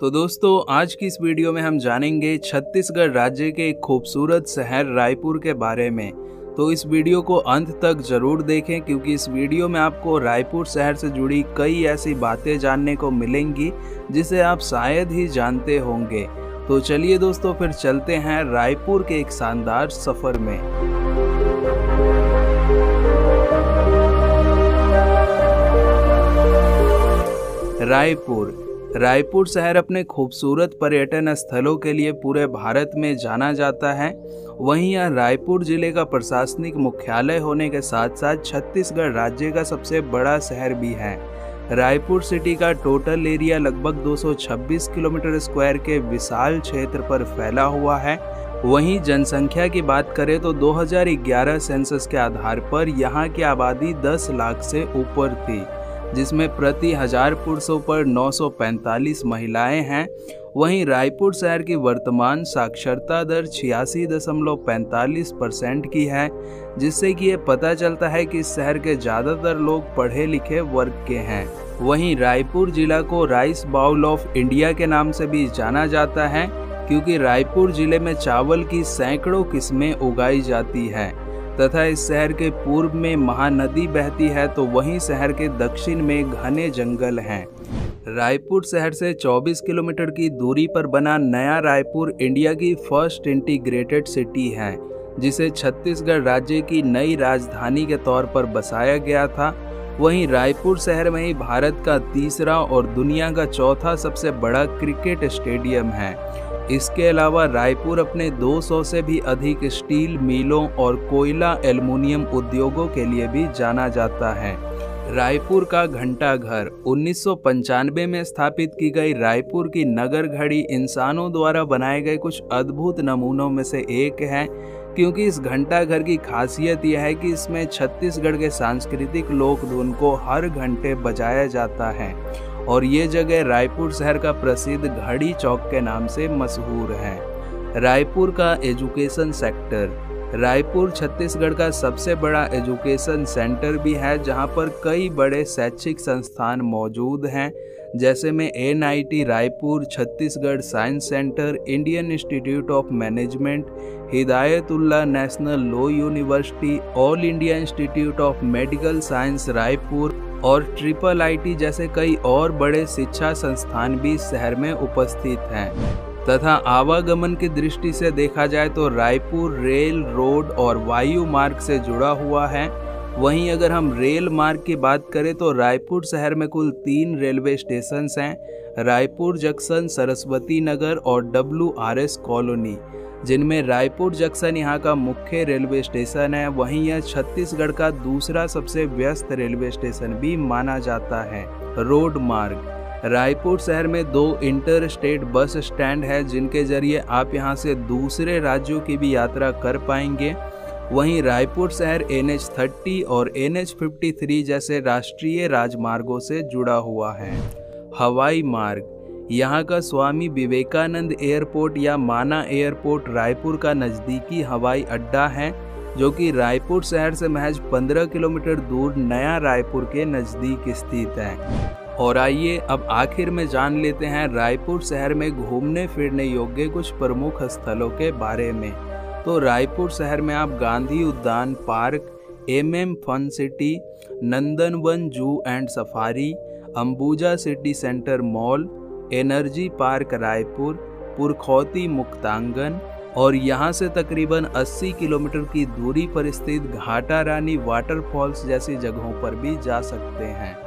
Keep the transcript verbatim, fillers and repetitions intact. तो दोस्तों आज की इस वीडियो में हम जानेंगे छत्तीसगढ़ राज्य के एक खूबसूरत शहर रायपुर के बारे में। तो इस वीडियो को अंत तक ज़रूर देखें क्योंकि इस वीडियो में आपको रायपुर शहर से जुड़ी कई ऐसी बातें जानने को मिलेंगी जिसे आप शायद ही जानते होंगे। तो चलिए दोस्तों फिर चलते हैं रायपुर के एक शानदार सफ़र में। रायपुर रायपुर शहर अपने खूबसूरत पर्यटन स्थलों के लिए पूरे भारत में जाना जाता है। वहीं यह रायपुर जिले का प्रशासनिक मुख्यालय होने के साथ साथ छत्तीसगढ़ राज्य का सबसे बड़ा शहर भी है। रायपुर सिटी का टोटल एरिया लगभग दो सौ छब्बीस किलोमीटर स्क्वायर के विशाल क्षेत्र पर फैला हुआ है। वहीं जनसंख्या की बात करें तो दो हज़ार ग्यारह सेंसस के आधार पर यहाँ की आबादी दस लाख से ऊपर थी, जिसमें प्रति हजार पुरुषों पर नौ सौ पैंतालीस महिलाएं हैं। वहीं रायपुर शहर की वर्तमान साक्षरता दर छियासी दशमलव पैंतालीस परसेंट की है, जिससे कि ये पता चलता है कि शहर के ज़्यादातर लोग पढ़े लिखे वर्ग के हैं। वहीं रायपुर जिला को राइस बाउल ऑफ इंडिया के नाम से भी जाना जाता है क्योंकि रायपुर जिले में चावल की सैकड़ों किस्में उगाई जाती है तथा इस शहर के पूर्व में महानदी बहती है, तो वहीं शहर के दक्षिण में घने जंगल हैं। रायपुर शहर से चौबीस किलोमीटर की दूरी पर बना नया रायपुर इंडिया की फर्स्ट इंटीग्रेटेड सिटी है, जिसे छत्तीसगढ़ राज्य की नई राजधानी के तौर पर बसाया गया था। वहीं रायपुर शहर में ही भारत का तीसरा और दुनिया का चौथा सबसे बड़ा क्रिकेट स्टेडियम है। इसके अलावा रायपुर अपने दो सौ से भी अधिक स्टील मिलों और कोयला एल्युमिनियम उद्योगों के लिए भी जाना जाता है। रायपुर का घंटाघर उन्नीस सौ पंचानवे में स्थापित की गई रायपुर की नगर घड़ी इंसानों द्वारा बनाए गए कुछ अद्भुत नमूनों में से एक है, क्योंकि इस घंटाघर की खासियत यह है कि इसमें छत्तीसगढ़ के सांस्कृतिक लोक धुन को हर घंटे बजाया जाता है और ये जगह रायपुर शहर का प्रसिद्ध घड़ी चौक के नाम से मशहूर है। रायपुर का एजुकेशन सेक्टर रायपुर छत्तीसगढ़ का सबसे बड़ा एजुकेशन सेंटर भी है, जहां पर कई बड़े शैक्षिक संस्थान मौजूद हैं जैसे में N I T Raipur, Chhattisgarh science centre, Indian institute of management Hidayatullah, national law university, all India institute of medical science Raipur और ट्रिपल आईटी जैसे कई और बड़े शिक्षा संस्थान भी शहर में उपस्थित हैं। तथा आवागमन की दृष्टि से देखा जाए तो रायपुर रेल, रोड और वायु मार्ग से जुड़ा हुआ है। वहीं अगर हम रेल मार्ग की बात करें तो रायपुर शहर में कुल तीन रेलवे स्टेशंस हैं, रायपुर जंक्शन, सरस्वती नगर और डब्ल्यू आर एस कॉलोनी, जिनमें रायपुर जंक्शन यहाँ का मुख्य रेलवे स्टेशन है। वहीं यह छत्तीसगढ़ का दूसरा सबसे व्यस्त रेलवे स्टेशन भी माना जाता है। रोड मार्ग रायपुर शहर में दो इंटर स्टेट बस स्टैंड है, जिनके जरिए आप यहाँ से दूसरे राज्यों की भी यात्रा कर पाएंगे। वहीं रायपुर शहर एन एच तीस और एन एच तिरेपन जैसे राष्ट्रीय राजमार्गों से जुड़ा हुआ है। हवाई मार्ग यहाँ का स्वामी विवेकानंद एयरपोर्ट या माना एयरपोर्ट रायपुर का नज़दीकी हवाई अड्डा है, जो कि रायपुर शहर से महज पंद्रह किलोमीटर दूर नया रायपुर के नज़दीक स्थित है। और आइए अब आखिर में जान लेते हैं रायपुर शहर में घूमने फिरने योग्य कुछ प्रमुख स्थलों के बारे में। तो रायपुर शहर में आप Gandhi Udyan park, M M fun city, Nandan Van zoo and safari, Ambuja city centre mall, energy park Raipur, पुरखौती मुक्तांगन और यहाँ से तकरीबन अस्सी किलोमीटर की दूरी पर स्थित घाटा रानी वाटरफॉल्स जैसी जगहों पर भी जा सकते हैं।